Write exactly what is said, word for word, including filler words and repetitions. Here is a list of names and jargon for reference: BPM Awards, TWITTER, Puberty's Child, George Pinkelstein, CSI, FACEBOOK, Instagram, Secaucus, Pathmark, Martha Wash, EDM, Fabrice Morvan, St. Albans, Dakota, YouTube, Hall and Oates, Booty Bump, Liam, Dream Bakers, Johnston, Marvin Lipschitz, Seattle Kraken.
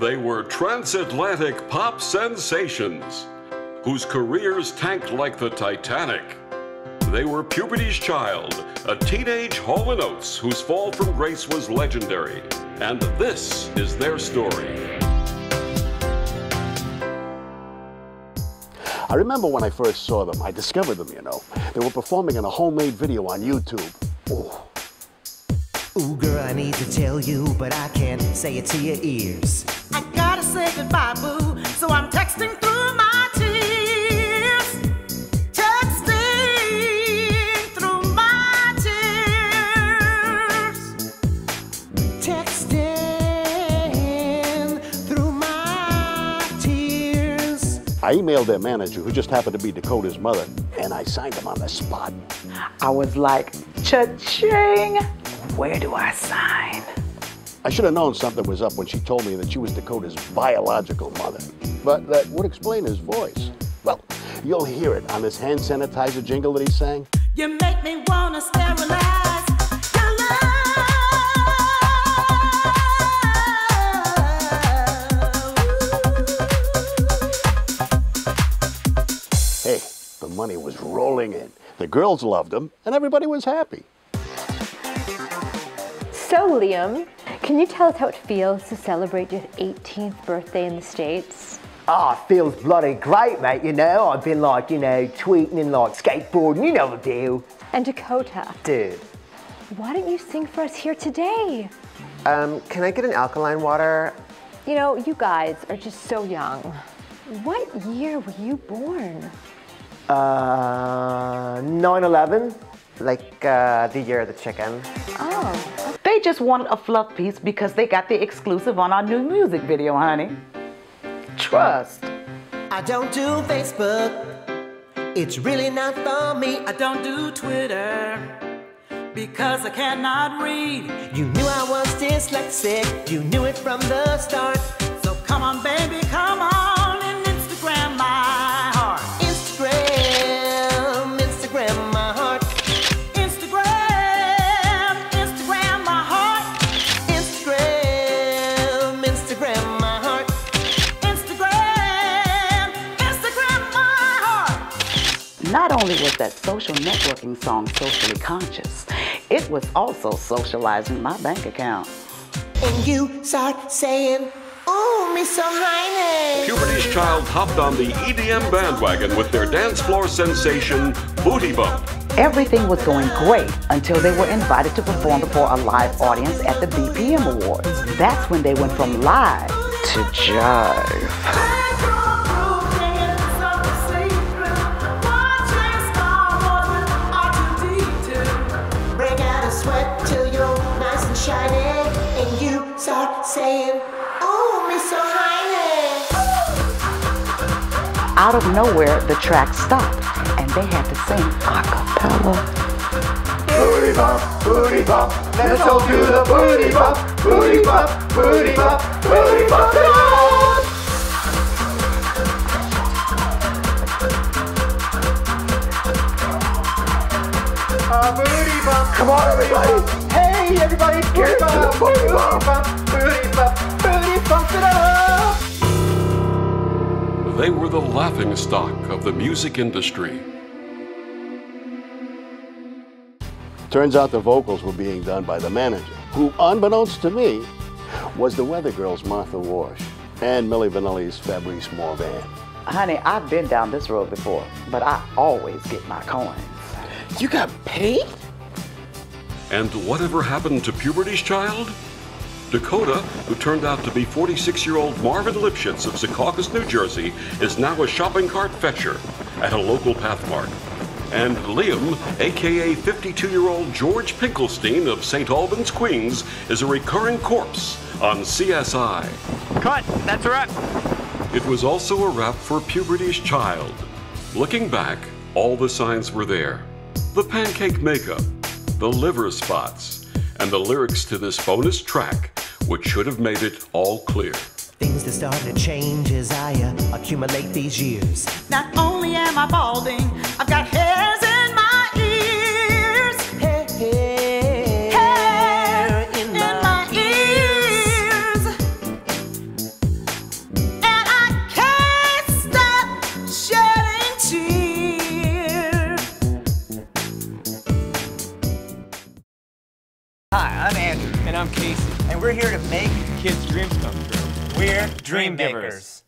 they were transatlantic pop sensations whose careers tanked like the Titanic. They were Puberty's Child, a teenage Hall and Oates whose fall from grace was legendary. And this is their story. I remember when I first saw them, I discovered them, you know. They were performing in a homemade video on YouTube. Ooh. Ooh, girl, I need to tell you, but I can't say it to your ears. I gotta say goodbye, boo, so I'm texting through my tears. Texting through my tears. Texting through my tears. I emailed their manager, who just happened to be Dakota's mother, and I signed him on the spot. I was like, cha-ching! Where do I sign? I should have known something was up when she told me that she was Dakota's biological mother. But that would explain his voice. Well, you'll hear it on this hand sanitizer jingle that he sang. You make me wanna sterilize your love. Hey, the money was rolling in. The girls loved him, and everybody was happy. So, Liam, can you tell us how it feels to celebrate your eighteenth birthday in the States? Ah, oh, it feels bloody great, mate, you know? I've been, like, you know, tweeting and, like, skateboarding, you know the deal. And Dakota. Dude. Why don't you sing for us here today? Um, can I get an alkaline water? You know, you guys are just so young. What year were you born? Uh, nine eleven. Like, uh, the year of the chicken. Oh. They just wanted a fluff piece because they got the exclusive on our new music video, honey. Trust. I don't do Facebook. It's really not for me. I don't do Twitter because I cannot read. You knew I was dyslexic. You knew it from the start. So come on, baby, come on and Instagram my heart. Instagram, Instagram my heart. Not only was that social networking song socially conscious, it was also socializing my bank account. And you start saying, ooh, me so rhyming. Puberty's Child hopped on the E D M bandwagon with their dance floor sensation, Booty Bump. Everything was going great until they were invited to perform before a live audience at the B P M Awards. That's when they went from live to jive. And you start saying, oh, me so high. Out of nowhere, the track stopped, and they had to sing a cappella. Booty bump, booty bump, let's all do the booty bump, booty bump, booty bump, booty bump, booty bump. Uh, booty bump. Come on, everybody. Hey, everybody. Booty bump. Booty bump. Booty bump. Booty bump it up. They were the laughing stock of the music industry. Turns out the vocals were being done by the manager, who, unbeknownst to me, was the Weather Girls' Martha Wash and Milli Vanilli's Fabrice Morvan. Honey, I've been down this road before, but I always get my coins. You got paid? And whatever happened to Puberty's Child? Dakota, who turned out to be forty-six-year-old Marvin Lipschitz of Secaucus, New Jersey, is now a shopping cart fetcher at a local Pathmark. And Liam, a k a fifty-two-year-old George Pinkelstein of Saint Albans, Queens, is a recurring corpse on C S I. Cut! That's a wrap! It was also a wrap for Puberty's Child. Looking back, all the signs were there. The pancake makeup, the liver spots, and the lyrics to this bonus track, which should have made it all clear. Things that start to change as I uh, accumulate these years. Not only am I balding, I've got hairs in my ears. Hair, hair, hair in, in my, my ears. ears. Hi, I'm Andrew. And I'm Casey. And we're here to make kids' dreams come true. We're Dream Bakers.